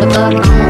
the fuck.